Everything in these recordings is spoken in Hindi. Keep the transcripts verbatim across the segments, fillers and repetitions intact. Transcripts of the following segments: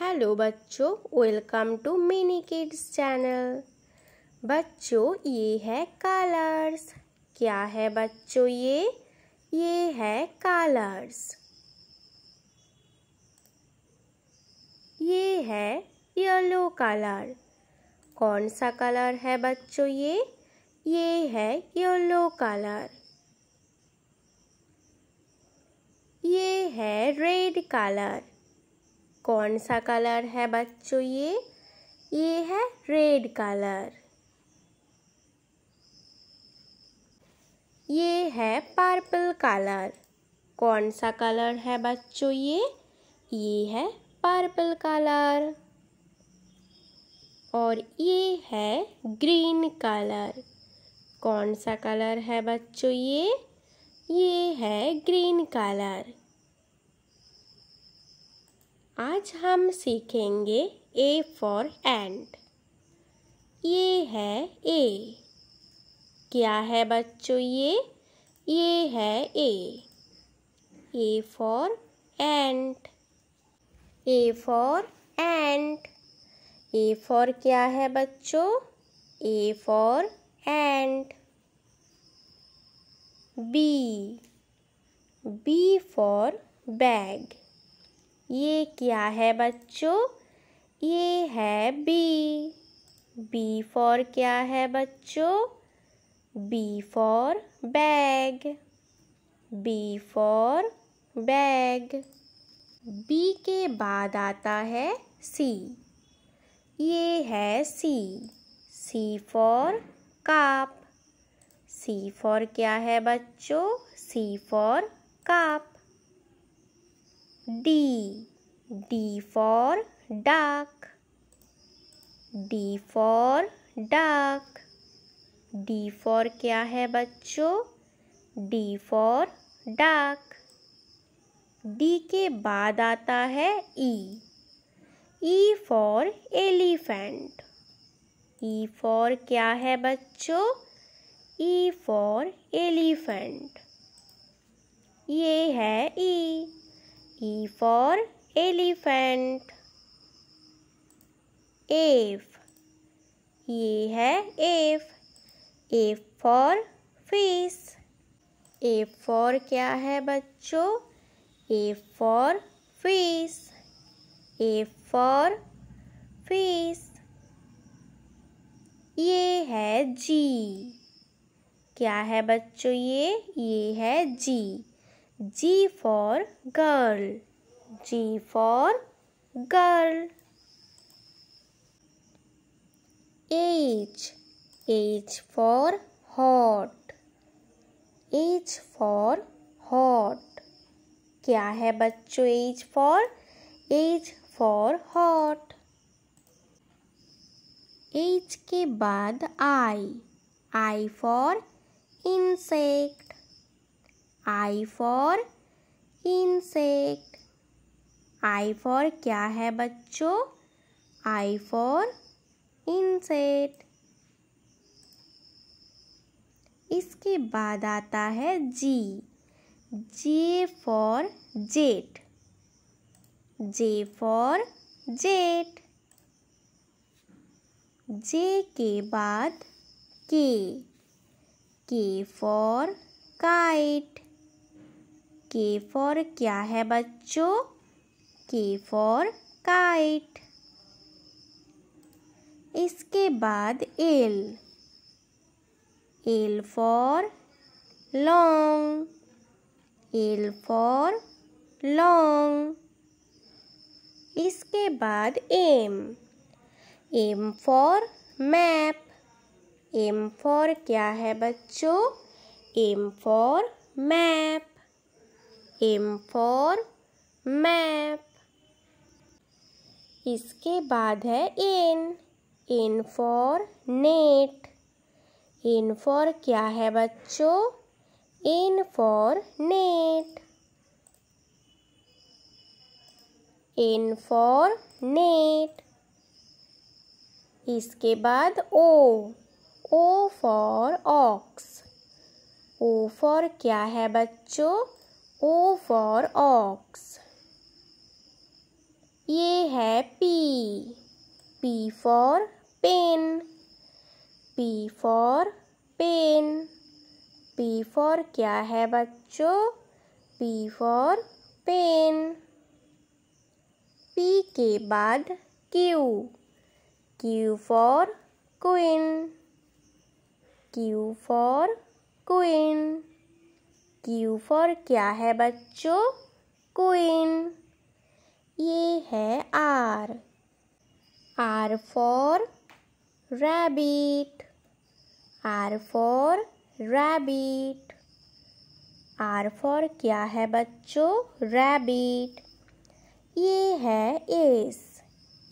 हेलो बच्चों, welcome to mini kids channel. बच्चों ये है कलर्स। क्या है बच्चों ये? ये है कलर्स। ये है येलो कलर। कौन सा कलर है बच्चों ये? ये है येलो कलर। ये है रेड कलर। कौन सा कलर है बच्चों ये? ये है रेड कलर। ये है पर्पल कलर। कौन सा कलर है बच्चों ये? ये है पर्पल कलर। और ये है ग्रीन कलर। कौन सा कलर है बच्चों ये? ये है ग्रीन कलर। आज हम सीखेंगे ए फॉर एंट। ये है ए। क्या है बच्चों ये? ये है A. A for ant. A for ant. A for क्या है बच्चों? A for ant. B. B for bag. ये क्या है बच्चों? ये है बी। बी फॉर क्या है बच्चों? B for bag. B for bag. B के बाद आता है सी। ये है C. C for cup. C for क्या है बच्चों? C for cup. D, D for duck। D for duck। D for क्या है बच्चों? D for duck। D के बाद आता है E। E for elephant। E for क्या है बच्चों? E for elephant। ये है E। E for elephant। F। ये है F। F for fish। F for क्या है बच्चों? F for fish। F for fish। ये है G। क्या है बच्चों ये? ये है G। G for girl। G for girl। H। H for hot। H for hot। क्या है बच्चों H for? H for hot। H के बाद I। I for insect। I for insect। I for क्या है बच्चों? I for insect। इसके बाद आता है G। J for jet। J for jet। J के बाद K। K for kite। K for क्या है बच्चों? K for kite। इसके बाद L। L for long। L for long। इसके बाद M। M for map। M for क्या है बच्चों? M for map। M for map। इसके बाद है N। N for net। N for क्या है बच्चों? N for net। N for net। इसके बाद O। O for ox। O for क्या है बच्चों? O for ox। ये है P, P for pen, P for pen, P for क्या है बच्चों? P for pen. P के बाद Q, Q for queen, Q for queen, Q for क्या है बच्चों? Queen। ये है R, R for rabbit, R for rabbit, R for क्या है बच्चों? Rabbit। ये है S,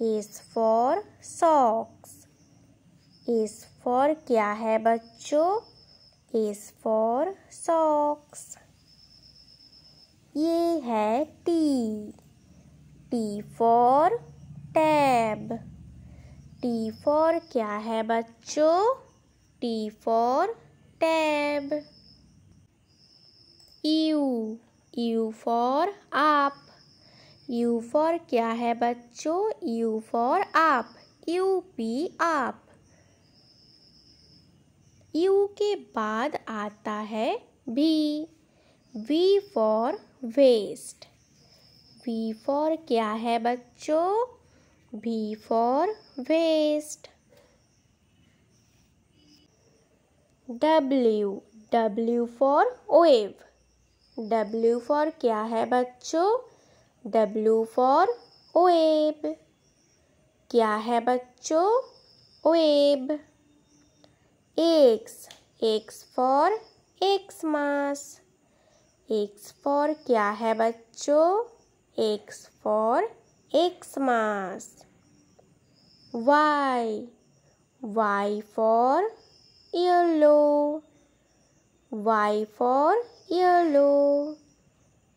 S for socks, S for क्या है बच्चों? S for socks। ये है T, T for tab, T for क्या है बच्चों? T for tab। U, U for up, U for क्या है बच्चों? U for up, U P up। U के बाद आता है V, V for waste, V for क्या है बच्चों? V for waste। W, W for wave, W for क्या है बच्चों? W for wave, क्या है बच्चों? Wave। X, X for Xmas, X for क्या है बच्चों? X for Xmas। Y, Y for yellow, Y for yellow,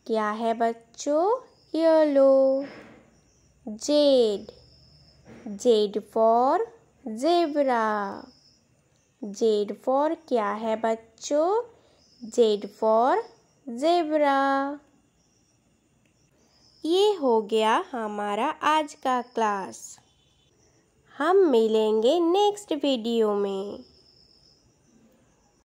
क्या है बच्चों? Yellow। Z, Z for zebra, Z for क्या है बच्चों? Z for zebra। ये हो गया हमारा आज का क्लास। हम मिलेंगे नेक्स्ट वीडियो में।